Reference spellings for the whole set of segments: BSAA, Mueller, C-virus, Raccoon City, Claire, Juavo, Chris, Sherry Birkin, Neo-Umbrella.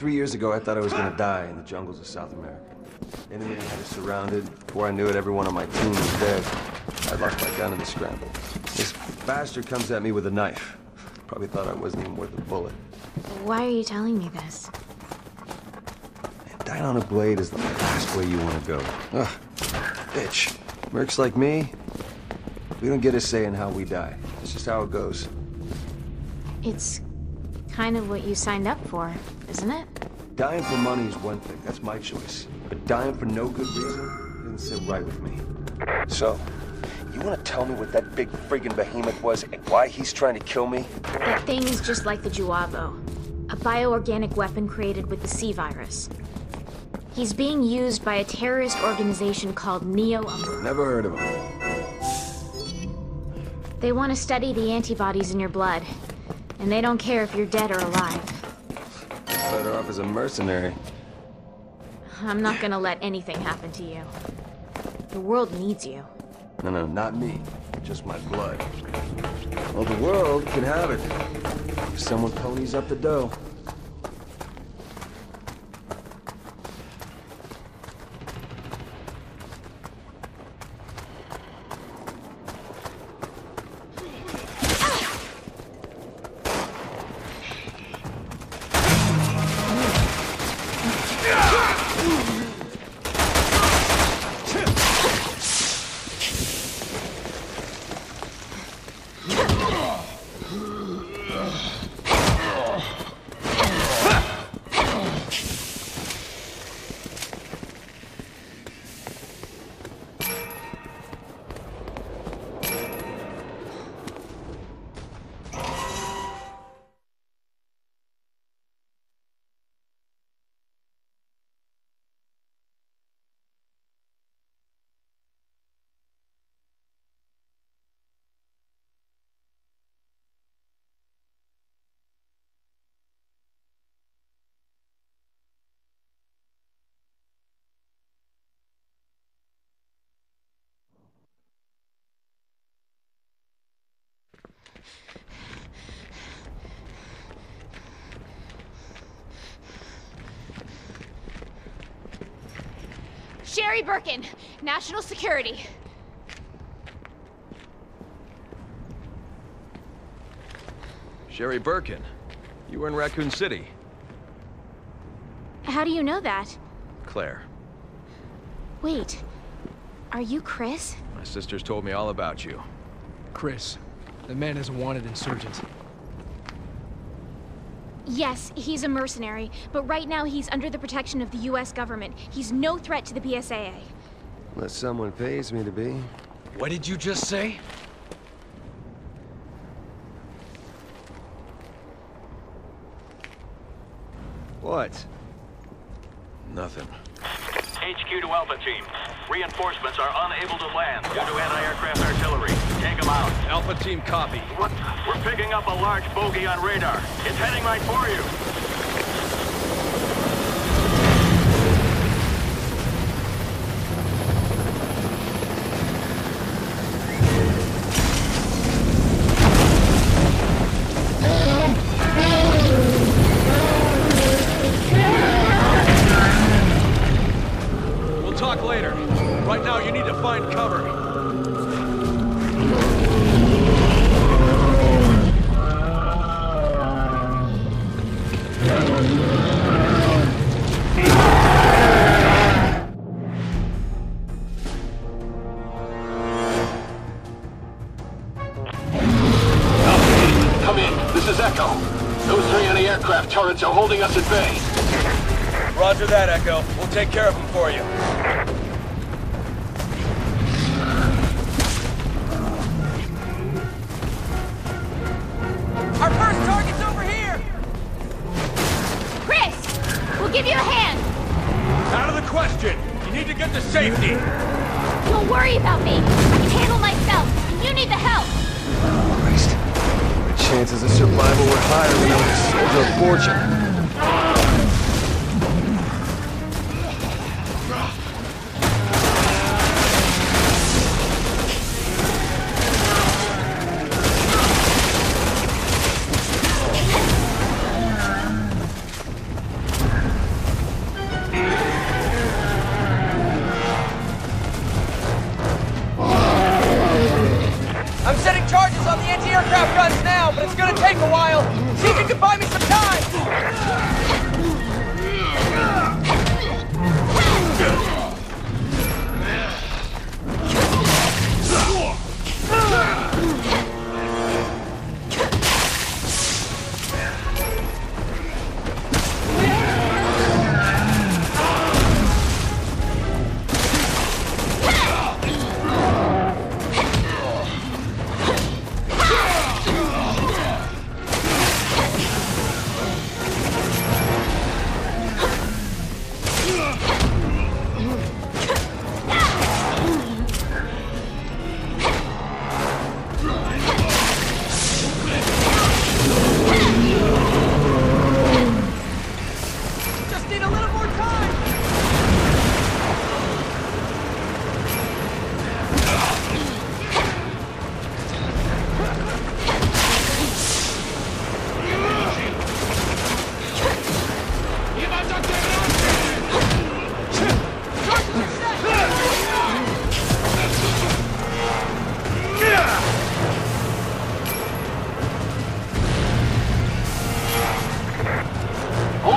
3 years ago, I thought I was gonna die in the jungles of South America. Enemy had us surrounded. Before I knew it, everyone on my team was dead. I locked my gun in the scramble. This bastard comes at me with a knife. Probably thought I wasn't even worth a bullet. Why are you telling me this? Dying on a blade is the last way you want to go. Ugh, bitch. Mercs like me, we don't get a say in how we die. It's just how it goes. It's kind of what you signed up for, isn't it? Dying for money is one thing. That's my choice. But dying for no good reason didn't sit right with me. So, you want to tell me what that big friggin' behemoth was and why he's trying to kill me? That thing is just like the Juavo, a bioorganic weapon created with the C-virus. He's being used by a terrorist organization called Neo-Umbrella. Never heard of him. They want to study the antibodies in your blood, and they don't care if you're dead or alive. Better off as a mercenary. I'm not gonna let anything happen to you. The world needs you. No, no, not me. Just my blood. Well, the world can have it. If someone ponies up the dough. Sherry Birkin, National Security. Sherry Birkin, you were in Raccoon City. How do you know that? Claire. Wait, are you Chris? My sister's told me all about you. Chris, the man is a wanted insurgent. Yes, he's a mercenary, but right now he's under the protection of the U.S. government. He's no threat to the BSAA. Unless someone pays me to be. What did you just say? What? Nothing. HQ to Alpha Team. Reinforcements are unable to land due to anti-aircraft artillery. Take them out. Alpha Team, copy. What? We're picking up a large bogey on radar. It's heading right for you. Turrets are holding us at bay. Roger that, Echo. We'll take care of them for you. Our first target's over here! Chris! We'll give you a hand! Out of the question! You need to get to safety! Don't worry about me! I can handle myself! You need the help! Oh, Christ. Chances of survival were higher than I would have sold your fortune.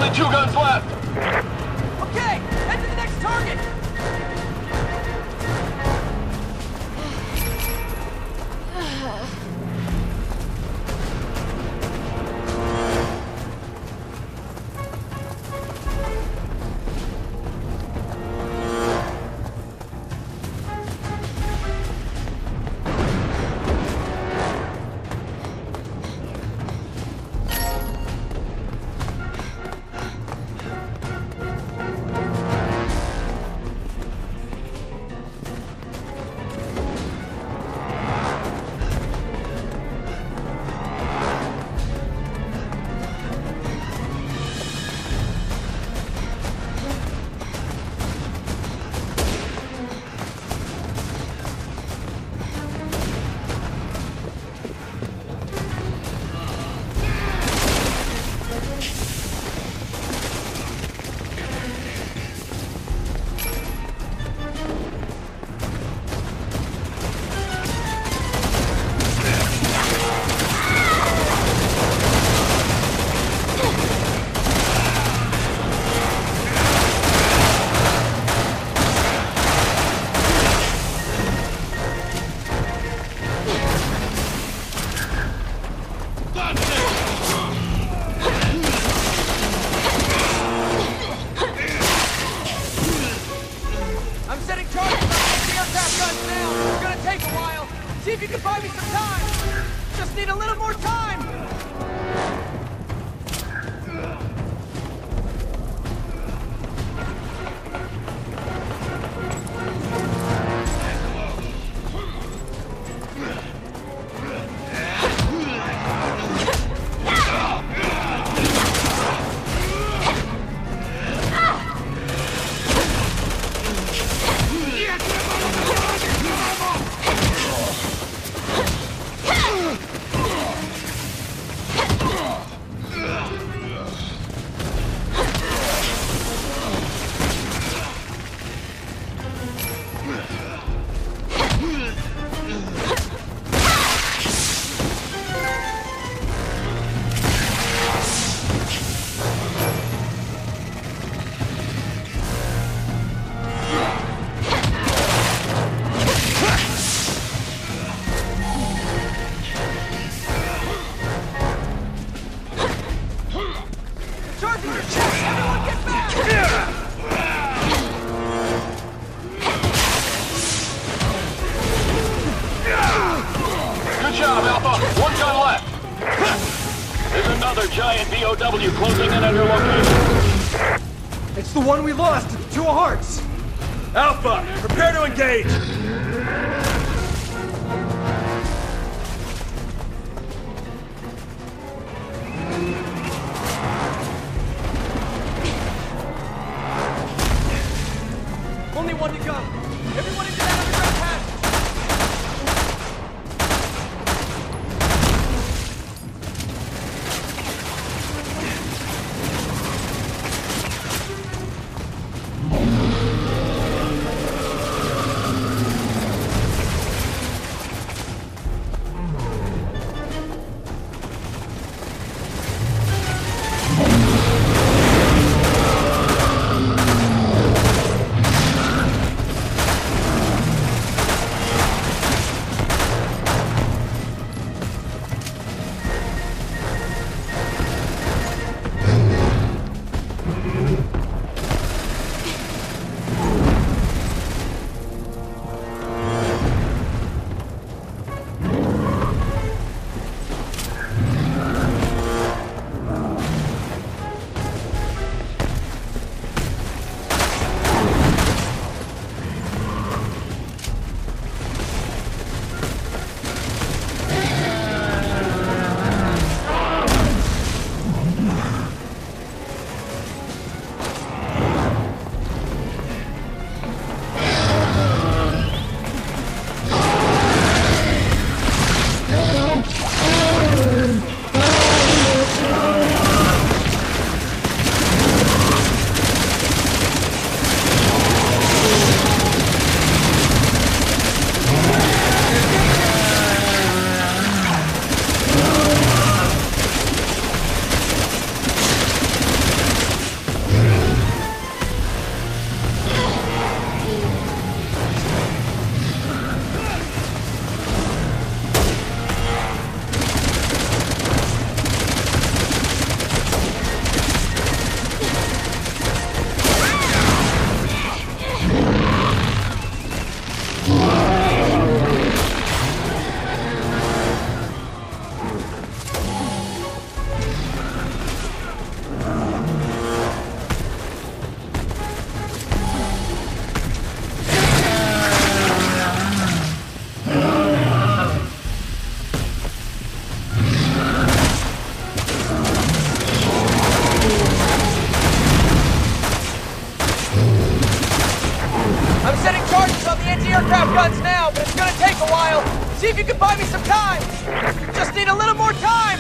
Only 2 guns left. Okay, head to the next target. guns now, but it's gonna take a while. See if you can buy me some time. Just need a little more time.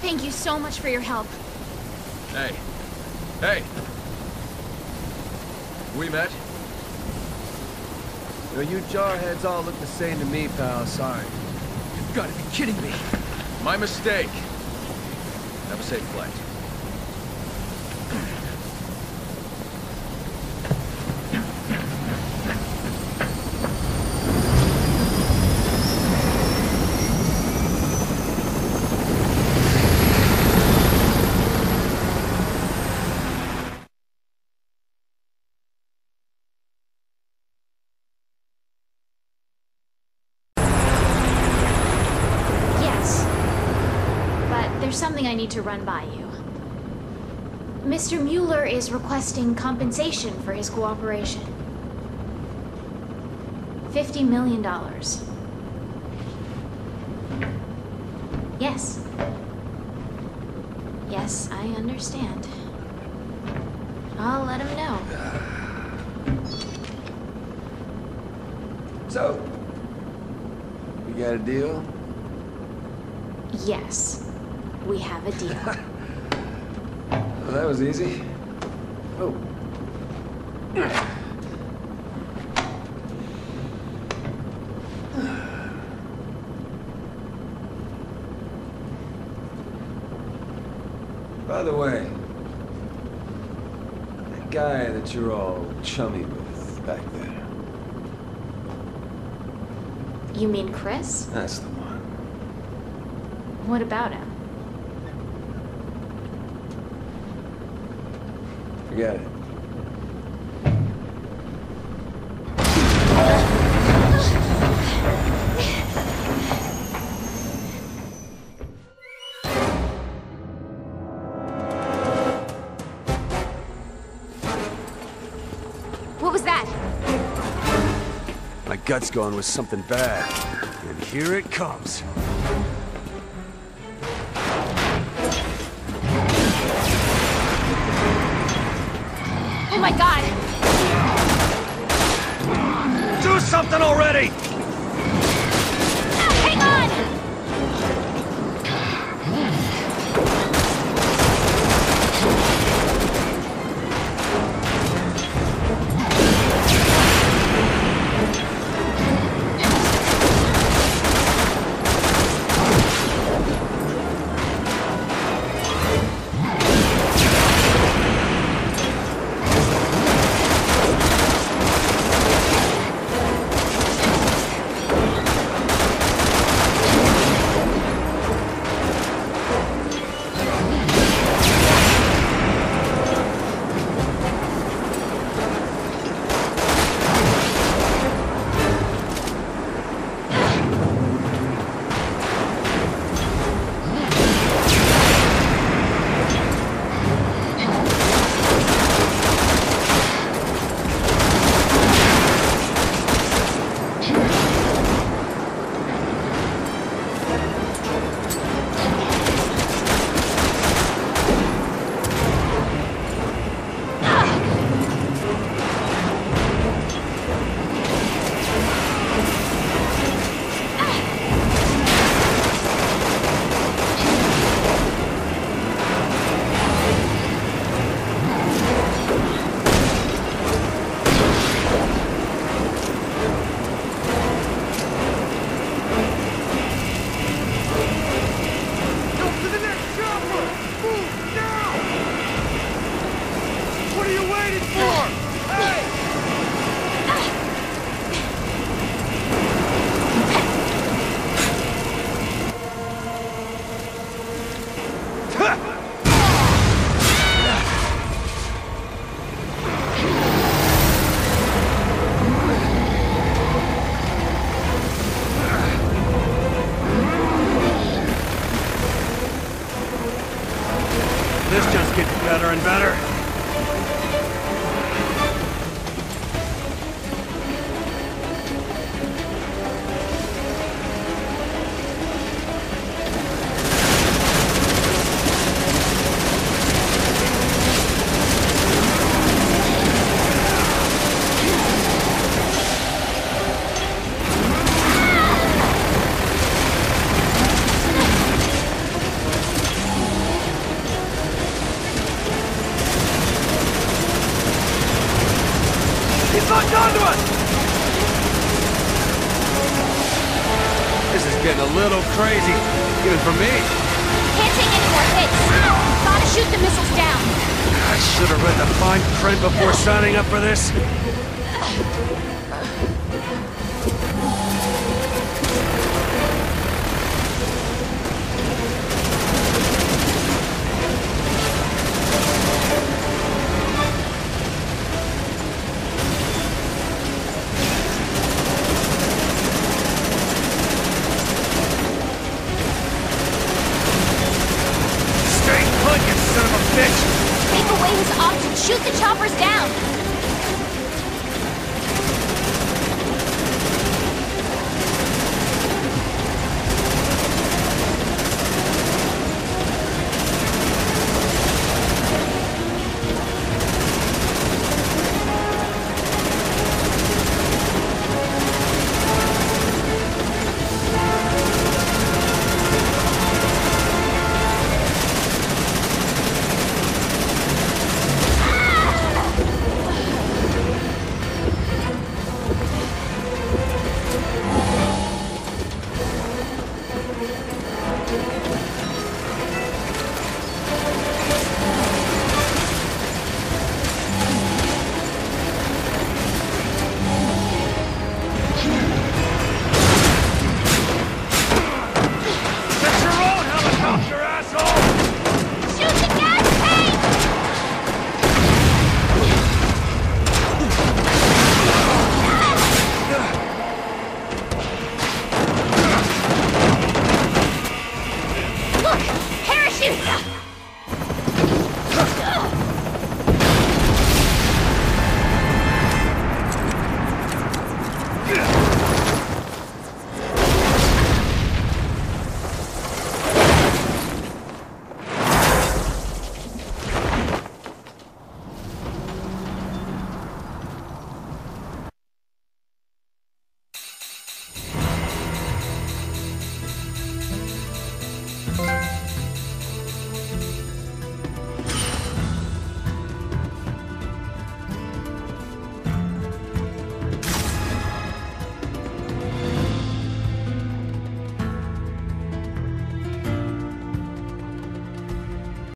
Thank you so much for your help. Hey. Hey! We met? Yo, you jarheads all look the same to me, pal. Sorry. You've got to be kidding me. My mistake. Have a safe flight. I need to run by you. Mr. Mueller is requesting compensation for his cooperation. $50 million. Yes. Yes, I understand. I'll let him know. So, we got a deal? Yes. We have a deal. Well, that was easy. Oh. By the way, that guy that you're all chummy with back there. You mean Chris? That's the one. What about him? Forget it. What was that? My gut's going with something bad. And here it comes. Oh my God! Do something already! Hang on! floor! Hey! And better. Crazy, even for me. Can't take any more hits. Gotta shoot the missiles down. I should have read the fine print before signing up for this. Son of a bitch! Take away his options! Shoot the choppers down!